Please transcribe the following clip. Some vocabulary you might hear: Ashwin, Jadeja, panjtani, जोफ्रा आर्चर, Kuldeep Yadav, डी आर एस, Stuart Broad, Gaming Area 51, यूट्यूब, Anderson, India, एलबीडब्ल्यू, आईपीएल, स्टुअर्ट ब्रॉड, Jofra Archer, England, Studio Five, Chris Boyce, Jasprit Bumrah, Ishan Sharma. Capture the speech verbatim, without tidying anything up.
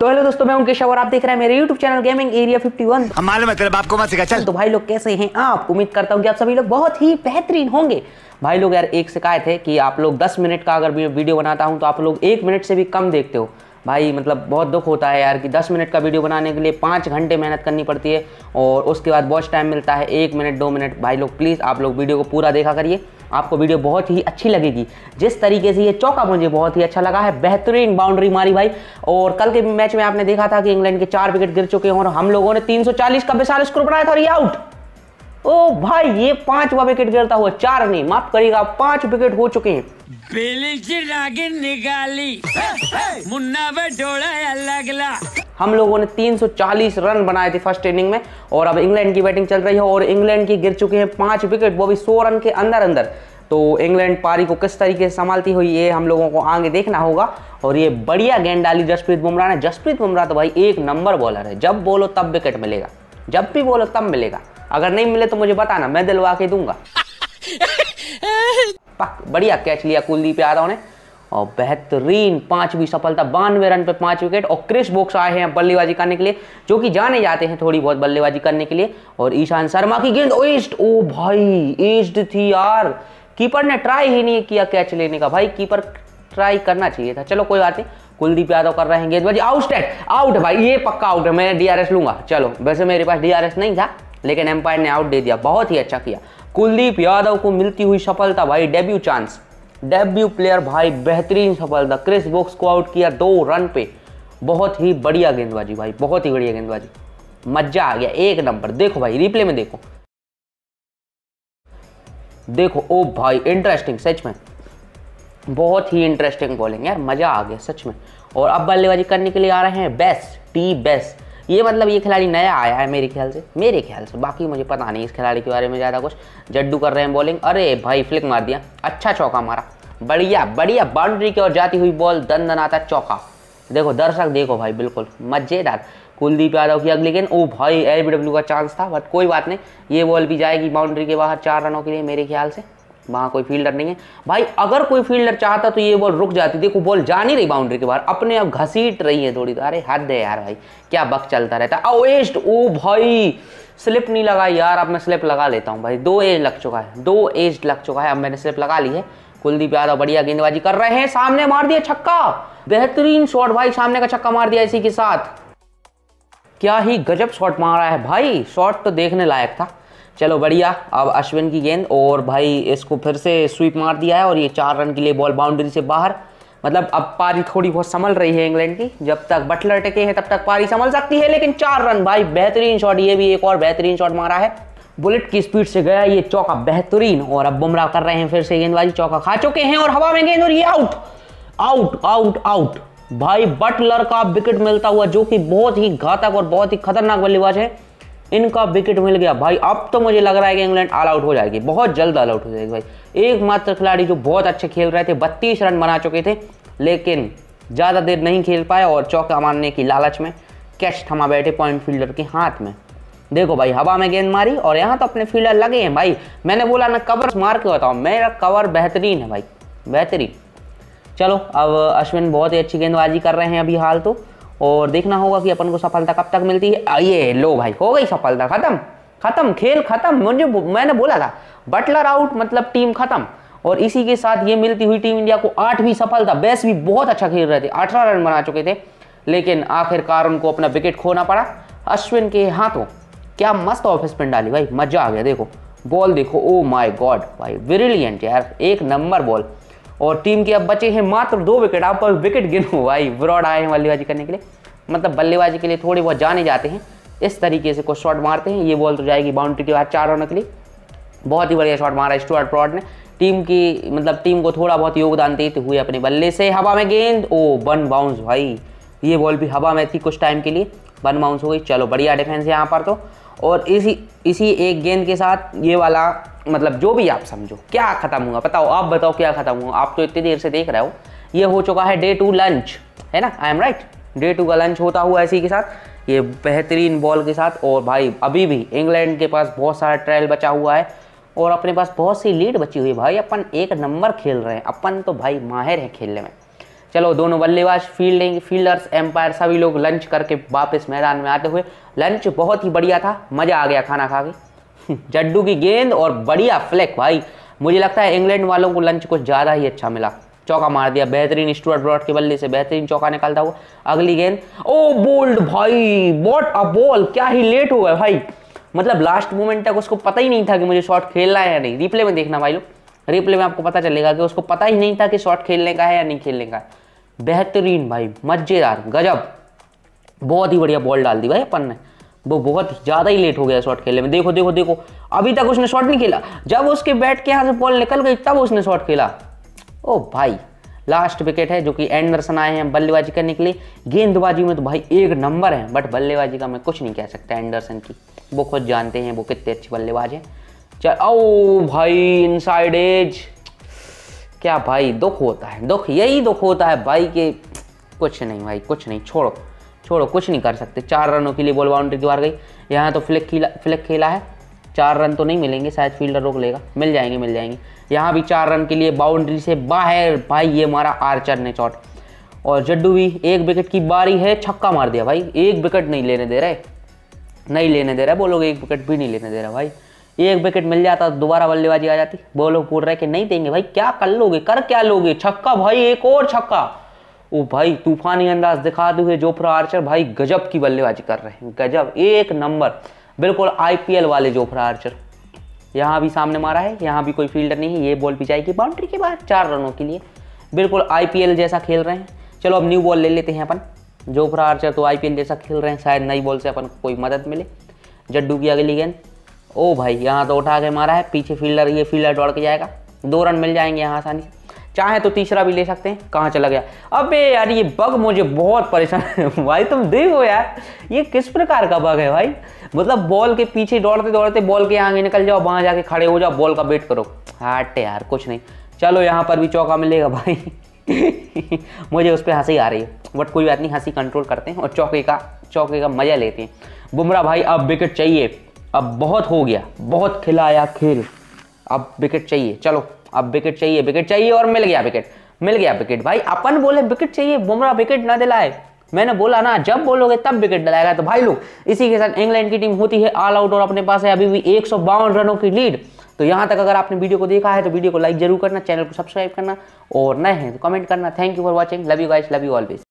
तो हेलो दोस्तों, मैं उनके शव और आप देख रहे हैं मेरे यूट्यूब channel gaming area fifty one. हम मालूम है तेरे बाप को मत सिखा चल। तो भाई लोग कैसे हैं आप? उम्मीद करता हूँ कि आप सभी लोग बहुत ही बेहतरीन होंगे। भाई लोग यार एक शिकायत है कि आप लोग दस मिनट का अगर वीडियो बनाता हूँ तो आप लोग एक मिनट से भी कम देखते हो। भाई मतलब बहुत दुख होता है यार कि दस मिनट का वीडियो बनाने के लिए पाँच घंटे मेहनत करनी पड़ती है और उसके बाद वॉच टाइम मिलता है एक मिनट दो मिनट। भाई लोग प्लीज़ आप लोग वीडियो को पूरा देखा करिए, आपको वीडियो बहुत ही अच्छी लगेगी। जिस तरीके से ये चौका मुझे बहुत ही अच्छा लगा है, बेहतरीन बाउंड्री मारी भाई। और कल के मैच में आपने देखा था कि इंग्लैंड के चार विकेट गिर चुके हैं और हम लोगों ने तीन सौ चालीस का विशाल स्कोर बनाया था और ये आउट। ओ भाई ये पांचवा विकेट गिरता हुआ, चार नहीं माफ करिएगा पांच विकेट हो चुके हैं। बेली की नागिन निकाली मुन्ना पे डोला लगला। हम लोगों ने तीन सौ चालीस रन बनाए थे फर्स्ट इनिंग में और अब इंग्लैंड की बैटिंग चल रही है और इंग्लैंड की गिर चुके हैं पांच विकेट, वो भी सौ रन के अंदर अंदर। तो इंग्लैंड पारी को किस तरीके से संभालती हुई ये हम लोगों को आगे देखना होगा। और ये बढ़िया गेंद डाली जसप्रीत बुमराह ने। जसप्रीत बुमराह तो भाई एक नंबर बॉलर है, जब बोलो तब विकेट मिलेगा, जब भी बोलो तब मिलेगा। अगर नहीं मिले तो मुझे बताना, मैं दिलवा के दूंगा। पक बढ़िया कैच लिया कुलदीप यादव ने और बेहतरीन पांचवी सफलता, बानवे रन पे पांच विकेट। और क्रिस बॉक्स आए हैं बल्लेबाजी करने के लिए, जो कि जाने जाते हैं थोड़ी बहुत बल्लेबाजी करने के लिए। और ईशान शर्मा की गेंद एज्ड, ओ भाई एज्ड थी यार, कीपर ने ट्राई ही नहीं किया कैच लेने का। भाई कीपर ट्राई करना चाहिए था, चलो कोई बात नहीं। कुलदीप यादव कर रहे हैं गेंदबाजी, आउट आउट भाई, ये पक्का आउट है, मैं डी आर एस लूंगा। चलो वैसे मेरे पास डी आर एस नहीं था लेकिन एम्पायर ने आउट दे दिया, बहुत ही अच्छा किया। कुलदीप यादव को मिलती हुई सफलता भाई, डेब्यू चांस, डेब्यू प्लेयर भाई, बेहतरीन सफलता। क्रिस बॉक्स को आउट किया दो रन पे, बहुत ही बढ़िया गेंदबाजी भाई, बहुत ही बढ़िया गेंदबाजी, मजा आ गया, एक नंबर। देखो भाई रिप्ले में देखो, देखो ओ भाई इंटरेस्टिंग, सच में बहुत ही इंटरेस्टिंग बॉलिंग यार, मजा आ गया सच में। और अब बल्लेबाजी करने के लिए आ रहे हैं बेस टी बेस। ये मतलब ये खिलाड़ी नया आया है मेरे ख्याल से, मेरे ख्याल से बाकी मुझे पता नहीं इस खिलाड़ी के बारे में ज़्यादा कुछ। जड्डू कर रहे हैं बॉलिंग, अरे भाई फ्लिक मार दिया, अच्छा चौका मारा, बढ़िया बढ़िया बाउंड्री की ओर जाती हुई बॉल, दन दन आता चौका। देखो दर्शक देखो भाई, बिल्कुल मज़ेदार। कुलदीप यादव की अगली गेंद, ओ भाई एलबीडब्ल्यू का चांस था बट कोई बात नहीं, ये बॉल भी जाएगी बाउंड्री के बाहर चार रनों के लिए मेरे ख्याल से। वहाँ कोई फील्डर नहीं है भाई, अगर कोई फील्डर चाहता तो ये बॉल रुक जाती। देखो बॉल जा नहीं रही बाउंड्री के बाहर, अपने आप घसीट रही है थोड़ी। अरे हद है यार भाई, क्या बक चलता रहता है। अवेस्ट, ओ भाई स्लिप नहीं लगाई यार, अब मैं स्लिप लगा लेता हूँ भाई, दो एज लग चुका है, दो एज लग चुका है, अब मैंने स्लिप लगा ली है। कुलदीप यादव बढ़िया गेंदबाजी कर रहे हैं, सामने मार दिया छक्का, बेहतरीन शॉट भाई, सामने का छक्का मार दिया। इसी के साथ क्या ही गजब शॉट मारा है भाई, शॉट तो देखने लायक था। चलो बढ़िया, अब अश्विन की गेंद और भाई इसको फिर से स्वीप मार दिया है और ये चार रन के लिए बॉल बाउंड्री से बाहर। मतलब अब पारी थोड़ी बहुत संभल रही है इंग्लैंड की, जब तक बटलर टिके हैं तब तक पारी संभल सकती है। लेकिन चार रन भाई, बेहतरीन शॉट, ये भी एक और बेहतरीन शॉट मारा है, बुलेट की स्पीड से गया ये चौका, बेहतरीन। और अब बुमराह कर रहे हैं फिर से गेंदबाजी, चौका खा चुके हैं और हवा में गेंद और ये आउट आउट आउट आउट भाई। बटलर का विकेट मिलता हुआ, जो कि बहुत ही घातक और बहुत ही खतरनाक बल्लेबाज है, इनका विकेट मिल गया भाई। अब तो मुझे लग रहा है कि इंग्लैंड ऑल आउट हो जाएगी, बहुत जल्द ऑल आउट हो जाएगी भाई। एकमात्र खिलाड़ी जो बहुत अच्छे खेल रहे थे, बत्तीस रन बना चुके थे लेकिन ज़्यादा देर नहीं खेल पाए और चौका मारने की लालच में कैच थमा बैठे पॉइंट फील्डर के हाथ में। देखो भाई हवा में गेंद मारी और यहाँ तो अपने फील्डर लगे हैं भाई, मैंने बोला ना कवर मार के बताओ, मेरा कवर बेहतरीन है भाई, बेहतरीन। चलो अब अश्विन बहुत ही अच्छी गेंदबाजी कर रहे हैं अभी हाल तो, और देखना होगा कि अपन को सफलता कब तक मिलती है। आइए लो भाई, हो गई सफलता, खत्म खत्म खेल खत्म। मुझे मैंने बोला था बटलर आउट मतलब टीम खत्म। और इसी के साथ ये मिलती हुई टीम इंडिया को आठवीं सफलता। बेस भी बहुत अच्छा खेल रहे थे, अठारह रन बना चुके थे लेकिन आखिरकार उनको अपना विकेट खोना पड़ा अश्विन के हाथों। क्या मस्त ऑफ स्पिन डाली भाई, मजा आ गया। देखो बॉल देखो, ओ माई गॉड भाई, ब्रिलियंट यार, एक नंबर बॉल। और टीम के अब बचे हैं मात्र दो विकेट, आप विकेट गिनो भाई। ब्रॉड आए हैं बल्लेबाजी करने के लिए, मतलब बल्लेबाजी के लिए थोड़े बहुत जाने जाते हैं, इस तरीके से कुछ शॉट मारते हैं। ये बॉल तो जाएगी बाउंड्री के बाद चार रनों के लिए, बहुत ही बढ़िया शॉट मारा स्टुअर्ट ब्रॉड ने। टीम की मतलब टीम को थोड़ा बहुत योगदान देते हुए अपने बल्ले से। हवा में गेंद, ओ वन बाउंस भाई, ये बॉल भी हवा में थी कुछ टाइम के लिए, वन बाउंस हो गई। चलो बढ़िया डिफेंस है यहाँ पर तो। और इसी इसी एक गेंद के साथ ये वाला, मतलब जो भी आप समझो क्या ख़त्म हुआ, बताओ आप बताओ क्या ख़त्म हुआ, आप तो इतनी देर से देख रहे हो। ये हो चुका है डे टू लंच, है ना, I am right, day two का लंच होता हुआ इसी के साथ ये बेहतरीन बॉल के साथ। और भाई अभी भी इंग्लैंड के पास बहुत सारा ट्रायल बचा हुआ है और अपने पास बहुत सी लीड बची हुई है भाई। अपन एक नंबर खेल रहे हैं, अपन तो भाई माहिर हैं खेलने में। चलो दोनों बल्लेबाज फील्डिंग फील्डर्स एम्पायर सभी लोग लंच करके वापस मैदान में आते हुए, लंच बहुत ही बढ़िया था, मज़ा आ गया खाना खा के। जड्डू की गेंद और बढ़िया फ्लैक, भाई मुझे लगता है इंग्लैंड वालों को लंच कुछ ज़्यादा ही अच्छा मिला, चौका मार दिया, बेहतरीन स्टुअर्ट ब्रॉड के बल्ले से बेहतरीन चौका निकालता हुआ। अगली गेंद, ओ बोल्ड भाई, वॉट अ बॉल, क्या ही लेट हुआ भाई, मतलब लास्ट मोमेंट तक उसको पता ही नहीं था कि मुझे शॉट खेलना है या नहीं। रिप्ले में देखना भाई लोग, रिप्ले में आपको पता चलेगा कि उसको पता ही नहीं था कि शॉट खेलने का है या नहीं खेलने का है। बेहतरीन भाई, मज़ेदार, गजब, बहुत ही बढ़िया बॉल डाल दी भाई अपन ने। वो बहुत ज़्यादा ही लेट हो गया शॉट खेलने में, देखो देखो देखो, अभी तक उसने शॉट नहीं खेला, जब उसके बैट के यहाँ से बॉल निकल गई तब उसने शॉट खेला। ओ भाई लास्ट विकेट है, जो कि एंडरसन आए हैं बल्लेबाजी करने के लिए। गेंदबाजी में तो भाई एक नंबर है, बट बल्लेबाजी का मैं कुछ नहीं कह सकता एंडरसन की, वो खुद जानते हैं वो कितने अच्छे बल्लेबाज हैं। चल, ओ भाई इनसाइड एज, क्या भाई दुख होता है, दुख यही दुख होता है भाई के, कुछ नहीं भाई, कुछ नहीं, छोड़ो छोड़ो, कुछ नहीं कर सकते। चार रनों के लिए बॉल बाउंड्री की बार गई। यहाँ तो फ्लिक खेला, फ्लिक खेला है, चार रन तो नहीं मिलेंगे, शायद फील्डर रोक लेगा, मिल जाएंगे मिल जाएंगे। यहाँ भी चार रन के लिए बाउंड्री से बाहर, भाई ये मारा आर्चर ने शॉट। और जड्डू भी, एक विकेट की बारी है, छक्का मार दिया भाई, एक विकेट नहीं लेने दे रहे, नहीं लेने दे रहे वो लोग, एक विकेट भी नहीं लेने दे रहा भाई। एक विकेट मिल जाता दोबारा बल्लेबाजी आ जाती, वो लोग पूछ रहे कि नहीं देंगे भाई, क्या कर लोगे, कर क्या लोगे, छक्का भाई, एक और छक्का। ओ भाई तूफानी अंदाज दिखा दो जोफ्रा आर्चर, भाई गजब की बल्लेबाजी कर रहे हैं, गजब, एक नंबर, बिल्कुल आईपीएल वाले जोफ्रा आर्चर। यहाँ भी सामने मारा है, यहाँ भी कोई फील्डर नहीं है, ये बॉल भी जाएगी बाउंड्री के बाद, चार रनों के लिए, बिल्कुल आईपीएल जैसा खेल रहे हैं। चलो अब न्यू बॉल ले लेते हैं अपन, जोफ्रा आर्चर तो आईपीएल जैसा खेल रहे हैं, शायद नई बॉल से अपन को कोई मदद मिले। जड्डू की अगली गेंद, ओ भाई यहाँ तो उठा के मारा है, पीछे फील्डर, ये फील्डर दौड़ के जाएगा, दो रन मिल जाएंगे यहाँ आसानी से, चाहे तो तीसरा भी ले सकते हैं। कहाँ चला गया, अबे यार ये बग मुझे बहुत परेशान भाई, तुम देखो यार ये किस प्रकार का बग है भाई, मतलब बॉल के पीछे दौड़ते दौड़ते बॉल के आगे निकल जाओ, वहाँ जाके खड़े हो जाओ, बॉल का वेट करो, हट यार कुछ नहीं। चलो यहाँ पर भी चौका मिलेगा भाई मुझे उस पर हंसी आ रही है, बट कोई बात नहीं, हंसी कंट्रोल करते हैं और चौके का चौके का मजा लेते हैं। बुमराह भाई अब विकेट चाहिए, अब बहुत हो गया, बहुत खिलाया खेल, अब विकेट चाहिए, चलो अब विकेट चाहिए, विकेट चाहिए, और मिल गया विकेट, मिल गया विकेट भाई। अपन बोले विकेट चाहिए, बुमराह विकेट ना दिलाए, मैंने बोला ना जब बोलोगे तब विकेट दिलाएगा। तो भाई लोग इसी के साथ इंग्लैंड की टीम होती है ऑल आउट, और अपने पास है अभी भी एक सौ बावन रनों की लीड। तो यहाँ तक अगर आपने वीडियो को देखा है तो वीडियो को लाइक जरूर करना, चैनल को सब्सक्राइब करना, और नए हैं तो कमेंट करना। Thank you for watching, love you guys, love you always.